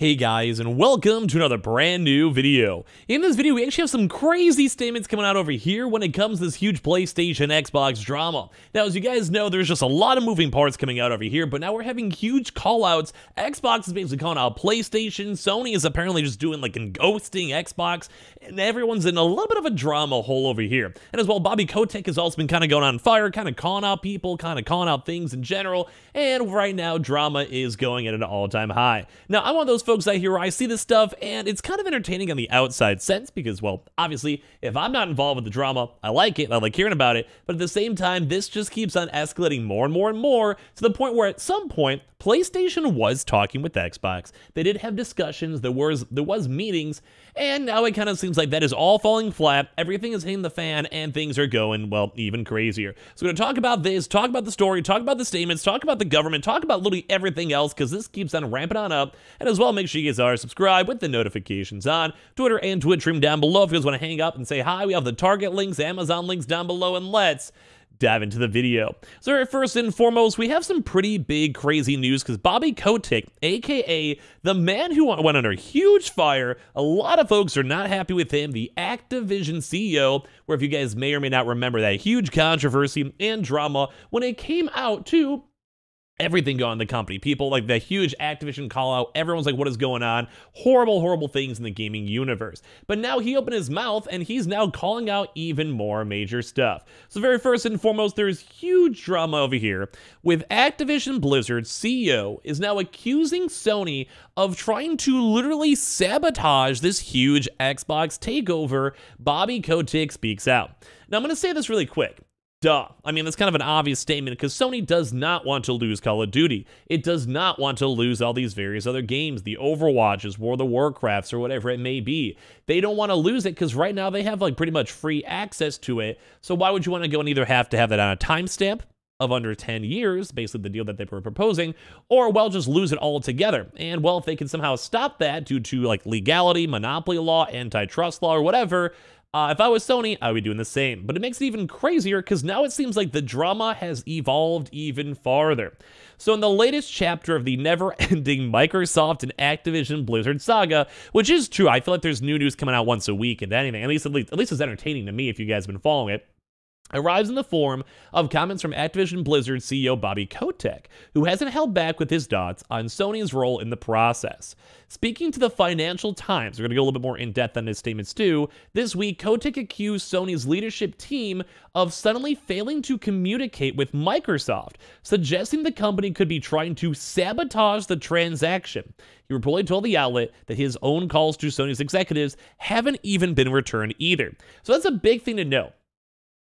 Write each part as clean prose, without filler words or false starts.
Hey guys, and welcome to another brand new video. In this video, we actually have some crazy statements coming out over here when it comes to this huge PlayStation Xbox drama. Now, as you guys know, there's just a lot of moving parts coming out over here, but now we're having huge call-outs. Xbox is basically calling out PlayStation, Sony is apparently just doing like an ghosting Xbox, and everyone's in a little bit of a drama hole over here. And as well, Bobby Kotick has also been kind of going on fire, kind of calling out people, kind of calling out things in general, and right now, drama is going at an all-time high. Now, I'm one of those folks out here where I see this stuff and it's kind of entertaining on the outside sense because, well, obviously, if I'm not involved with the drama, I like it, I like hearing about it, but at the same time, this just keeps on escalating more and more and more to the point where at some point, PlayStation was talking with Xbox. They did have discussions, there was meetings, and now it kind of seems like that is all falling flat, everything is hitting the fan, and things are going, well, even crazier. So we're gonna talk about this, talk about the story, talk about the statements, talk about the government, talk about literally everything else, because this keeps on ramping on up, and as well, make sure you guys are subscribed with the notifications on. Twitter and Twitch stream down below if you guys want to hang up and say hi. We have the Target links, Amazon links down below, and let's dive into the video. So first and foremost, we have some pretty big crazy news because Bobby Kotick, aka the man who went under huge fire, a lot of folks are not happy with him, the Activision CEO, where if you guys may or may not remember that huge controversy and drama when it came out to everything going on in the company. People like the huge Activision call out. Everyone's like, what is going on? Horrible, horrible things in the gaming universe. But now he opened his mouth and he's now calling out even more major stuff. So very first and foremost, there's huge drama over here with Activision Blizzard CEO is now accusing Sony of trying to literally sabotage this huge Xbox takeover. Bobby Kotick speaks out. Now I'm going to say this really quick. Duh. I mean, that's kind of an obvious statement because Sony does not want to lose Call of Duty. It does not want to lose all these various other games, the Overwatches, World of Warcrafts, or whatever it may be. They don't want to lose it because right now they have like pretty much free access to it. So why would you want to go and either have to have that on a timestamp of under 10 years, basically the deal that they were proposing, or, well, just lose it all together. And, well, if they can somehow stop that due to like legality, monopoly law, antitrust law, or whatever, if I was Sony, I would be doing the same. But it makes it even crazier because now it seems like the drama has evolved even farther. So in the latest chapter of the never-ending Microsoft and Activision Blizzard saga, which is true, I feel like there's new news coming out once a week and anything, at least it's entertaining to me if you guys have been following it, arrives in the form of comments from Activision Blizzard CEO Bobby Kotick, who hasn't held back with his thoughts on Sony's role in the process. Speaking to the Financial Times, we're going to go a little bit more in depth on his statements too, this week Kotick accused Sony's leadership team of suddenly failing to communicate with Microsoft, suggesting the company could be trying to sabotage the transaction. He reportedly told the outlet that his own calls to Sony's executives haven't even been returned either. So that's a big thing to know.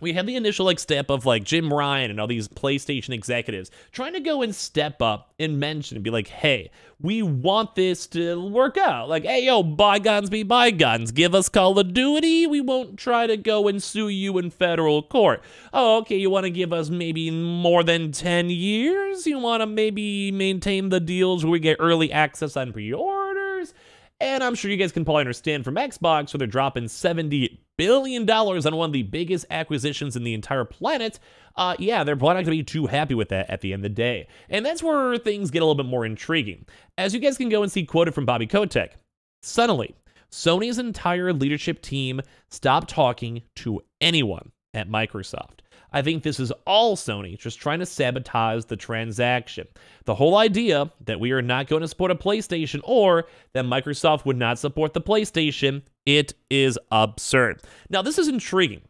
We had the initial like step of like Jim Ryan and all these PlayStation executives trying to go and step up and mention and be like, hey, we want this to work out. Like, hey, yo, bygones be bygones. Give us Call of Duty. We won't try to go and sue you in federal court. Oh, okay, you want to give us maybe more than 10 years? You want to maybe maintain the deals where we get early access on pre-orders? And I'm sure you guys can probably understand from Xbox where they're dropping $70 billion on one of the biggest acquisitions in the entire planet, yeah, they're probably not going to be too happy with that at the end of the day. And that's where things get a little bit more intriguing. As you guys can go and see quoted from Bobby Kotick, suddenly, Sony's entire leadership team stopped talking to anyone at Microsoft. I think this is all Sony just trying to sabotage the transaction. The whole idea that we are not going to support a PlayStation or that Microsoft would not support the PlayStation, it is absurd. Now, this is intriguing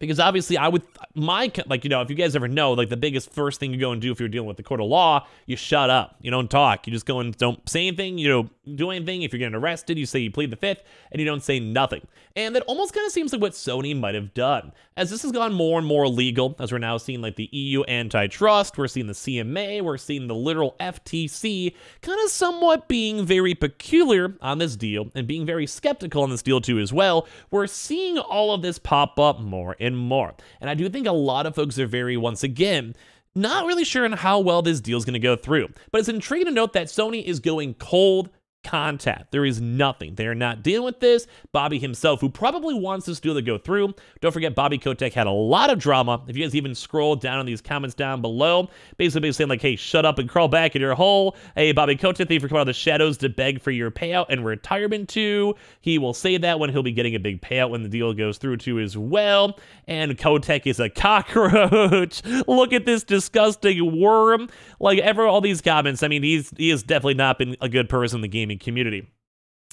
because obviously if you guys ever know, like the biggest first thing you go and do if you're dealing with the court of law, you shut up, you don't talk, you just go and don't say anything, you don't do anything. If you're getting arrested, you say you plead the fifth and you don't say nothing. And that almost kind of seems like what Sony might have done. As this has gone more and more illegal, as we're now seeing like the EU antitrust, we're seeing the CMA, we're seeing the literal FTC kind of somewhat being very peculiar on this deal and being very skeptical on this deal too as well. We're seeing all of this pop up more and more. And I do think a lot of folks are very, once again, not really sure on how well this deal is going to go through. But it's intriguing to note that Sony is going cold contact. There is nothing. They are not dealing with this. Bobby himself, who probably wants this deal to go through. Don't forget, Bobby Kotick had a lot of drama. If you guys even scroll down in these comments down below, basically saying like, hey, shut up and crawl back in your hole. Hey, Bobby Kotick, thank you for coming out of the shadows to beg for your payout and retirement too. He will say that when he'll be getting a big payout when the deal goes through too as well. And Kotick is a cockroach. Look at this disgusting worm. Like ever, all these comments. I mean, he has definitely not been a good person in the gaming community.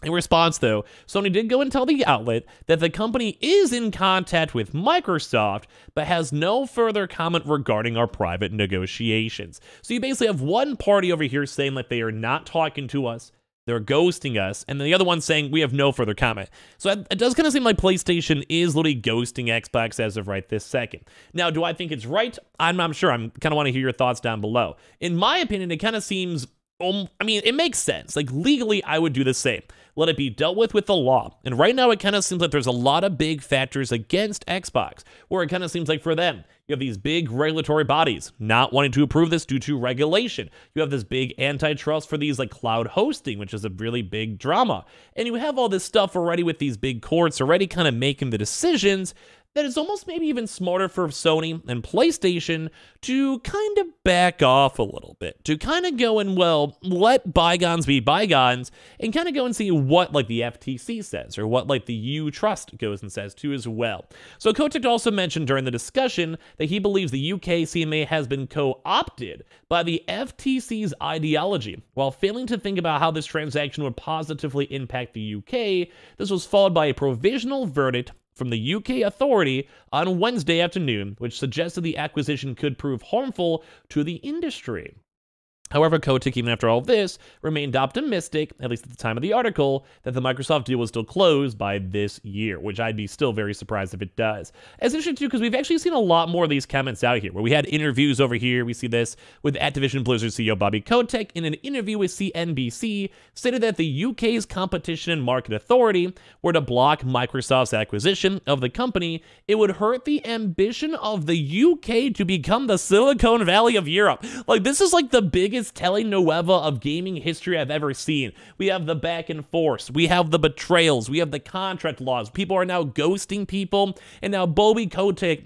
In response, though, Sony did go and tell the outlet that the company is in contact with Microsoft, but has no further comment regarding our private negotiations. So you basically have one party over here saying that they are not talking to us, they're ghosting us, and the other one saying we have no further comment. So it does kind of seem like PlayStation is literally ghosting Xbox as of right this second. Now, do I think it's right? I'm not sure. I kind of want to hear your thoughts down below. In my opinion, it kind of seems... I mean, it makes sense. Like, legally, I would do the same. Let it be dealt with the law. And right now, it kind of seems like there's a lot of big factors against Xbox, where it kind of seems like for them, you have these big regulatory bodies not wanting to approve this due to regulation. You have this big antitrust for these, like, cloud hosting, which is a really big drama. And you have all this stuff already with these big courts already kind of making the decisions that it's almost maybe even smarter for Sony and PlayStation to kind of back off a little bit, to kind of go and, well, let bygones be bygones and kind of go and see what, like, the FTC says or what, like, the EU Trust goes and says, too, as well. So Kotick also mentioned during the discussion that he believes the UK CMA has been co-opted by the FTC's ideology while failing to think about how this transaction would positively impact the UK. This was followed by a provisional verdict from the UK authority on Wednesday afternoon, which suggested the acquisition could prove harmful to the industry. However, Kotick, even after all this, remained optimistic, at least at the time of the article, that the Microsoft deal will still close by this year, which I'd be still very surprised if it does. It's interesting, too, because we've actually seen a lot more of these comments out here, where we had interviews over here. We see this with Activision Blizzard CEO Bobby Kotick in an interview with CNBC, stated that the UK's Competition and Market Authority were to block Microsoft's acquisition of the company. It would hurt the ambition of the UK to become the Silicon Valley of Europe. Like, this is like the biggest telenovela of gaming history I've ever seen. We have the back and forth. We have the betrayals. We have the contract laws. People are now ghosting people. And now Bobby Kotick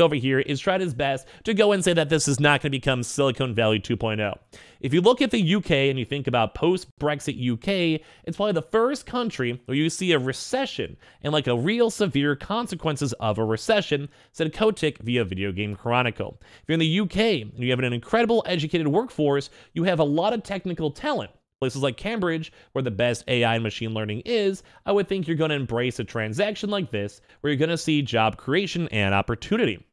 over here is trying his best to go and say that this is not going to become Silicon Valley 2.0. If you look at the UK and you think about post-Brexit UK, it's probably the first country where you see a recession and like a real severe consequences of a recession, said Kotick via Video Game Chronicle. If you're in the UK and you have an incredible educated workforce, you have a lot of technical talent. Places like Cambridge, where the best AI and machine learning is, I would think you're going to embrace a transaction like this where you're going to see job creation and opportunity.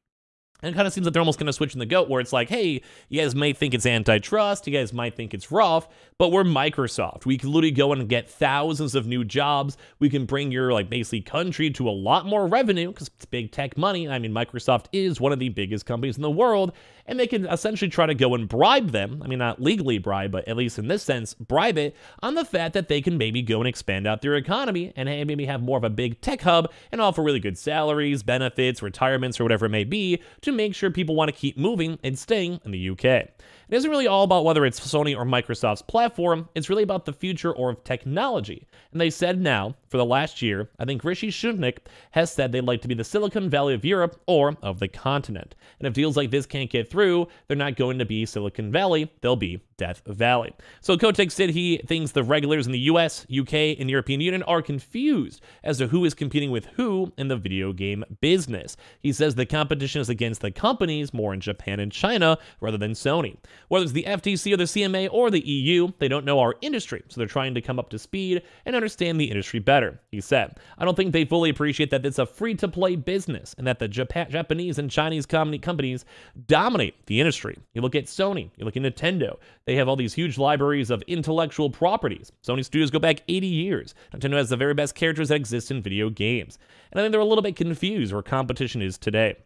And it kind of seems like they're almost going to switch in the goat where it's like, hey, you guys may think it's antitrust, you guys might think it's rough, but we're Microsoft. We can literally go and get thousands of new jobs. We can bring your, like, basically country to a lot more revenue because it's big tech money. I mean, Microsoft is one of the biggest companies in the world, and they can essentially try to go and bribe them. I mean, not legally bribe, but at least in this sense, bribe it on the fact that they can maybe go and expand out their economy and hey, maybe have more of a big tech hub and offer really good salaries, benefits, retirements, or whatever it may be to make sure people want to keep moving and staying in the UK. It isn't really all about whether it's Sony or Microsoft's platform, it's really about the future or of technology. And they said now, for the last year, I think Rishi Sunak has said they'd like to be the Silicon Valley of Europe or of the continent. And if deals like this can't get through, they're not going to be Silicon Valley, they'll be Death Valley. So Kotick said he thinks the regulators in the US, UK, and European Union are confused as to who is competing with who in the video game business. He says the competition is against the companies more in Japan and China rather than Sony. Whether it's the FTC or the CMA or the EU, they don't know our industry, so they're trying to come up to speed and understand the industry better, he said. I don't think they fully appreciate that it's a free-to-play business and that the Japanese and Chinese companies dominate the industry. You look at Sony, you look at Nintendo, they have all these huge libraries of intellectual properties. Sony Studios go back 80 years. Nintendo has the very best characters that exist in video games. And I think they're a little bit confused where competition is today.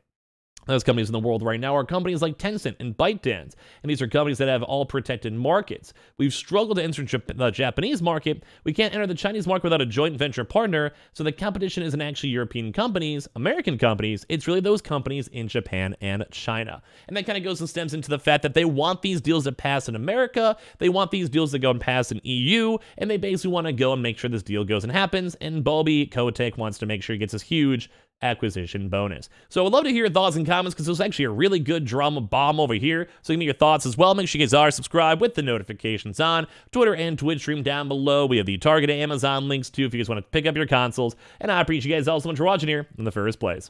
Those companies in the world right now are companies like Tencent and ByteDance, and these are companies that have all protected markets. We've struggled to enter the Japanese market. We can't enter the Chinese market without a joint venture partner, so the competition isn't actually European companies, American companies, it's really those companies in Japan and China. And that kind of goes and stems into the fact that they want these deals to pass in America, they want these deals to go and pass in EU, and they basically want to go and make sure this deal goes and happens, and Bobby Kotick wants to make sure he gets this huge acquisition bonus. So I would love to hear your thoughts and comments, because it was actually a really good drama bomb over here. So give me your thoughts as well. Make sure you guys are subscribed with the notifications on. Twitter and Twitch stream down below. We have the Target Amazon links too if you guys want to pick up your consoles. And I appreciate you guys all so much for watching here in the first place.